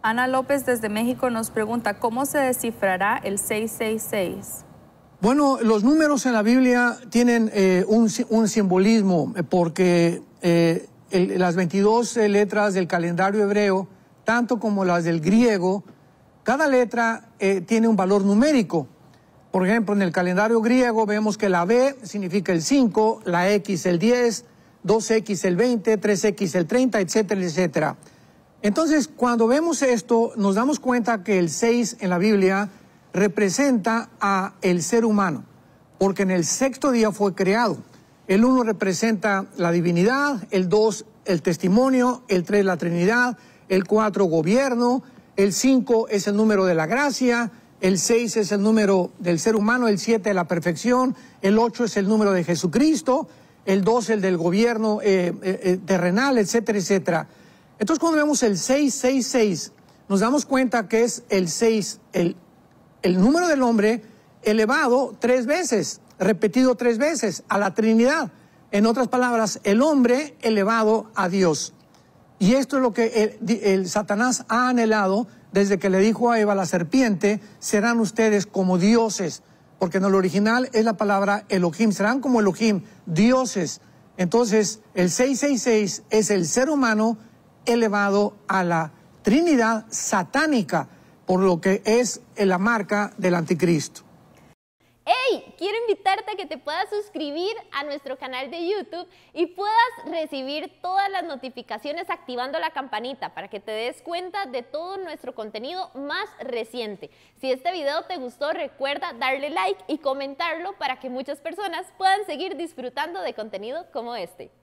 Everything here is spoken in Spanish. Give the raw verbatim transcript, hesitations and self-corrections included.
Ana López desde México nos pregunta, ¿cómo se descifrará el seiscientos sesenta y seis? Bueno, los números en la Biblia tienen eh, un, un simbolismo porque eh, el, las veintidós letras del calendario hebreo, tanto como las del griego, cada letra eh, tiene un valor numérico. Por ejemplo, en el calendario griego vemos que la B significa el cinco, la X el diez, dos X el veinte, tres X el treinta, etcétera, etcétera. Entonces, cuando vemos esto, nos damos cuenta que el seis en la Biblia representa a el ser humano, porque en el sexto día fue creado. El uno representa la divinidad, el dos el testimonio, el tres la Trinidad, el cuatro gobierno, el cinco es el número de la gracia, el seis es el número del ser humano, el siete la perfección, el ocho es el número de Jesucristo, el dos el del gobierno eh, eh, terrenal, etcétera, etcétera. Entonces, cuando vemos el seiscientos sesenta y seis, nos damos cuenta que es el seis, el, el número del hombre elevado tres veces, repetido tres veces, a la Trinidad. En otras palabras, el hombre elevado a Dios. Y esto es lo que el, el Satanás ha anhelado desde que le dijo a Eva la serpiente, serán ustedes como dioses, porque en el original es la palabra Elohim, serán como Elohim, dioses. Entonces, el seiscientos sesenta y seis es el ser humano elevado a la Trinidad satánica, por lo que es la marca del anticristo. ¡Hey! Quiero invitarte a que te puedas suscribir a nuestro canal de YouTube y puedas recibir todas las notificaciones activando la campanita para que te des cuenta de todo nuestro contenido más reciente. Si este video te gustó, recuerda darle like y comentarlo para que muchas personas puedan seguir disfrutando de contenido como este.